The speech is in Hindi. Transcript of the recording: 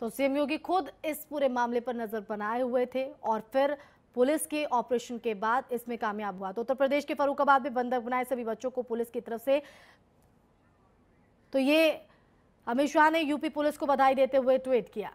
तो सीएम योगी खुद इस पूरे मामले पर नजर बनाए हुए थे और फिर पुलिस के ऑपरेशन के बाद इसमें कामयाब हुआ। तो उत्तर प्रदेश के फर्रुखाबाद में बंधक बनाए सभी बच्चों को पुलिस की तरफ से, तो ये अमित शाह ने यूपी पुलिस को बधाई देते हुए ट्वीट किया।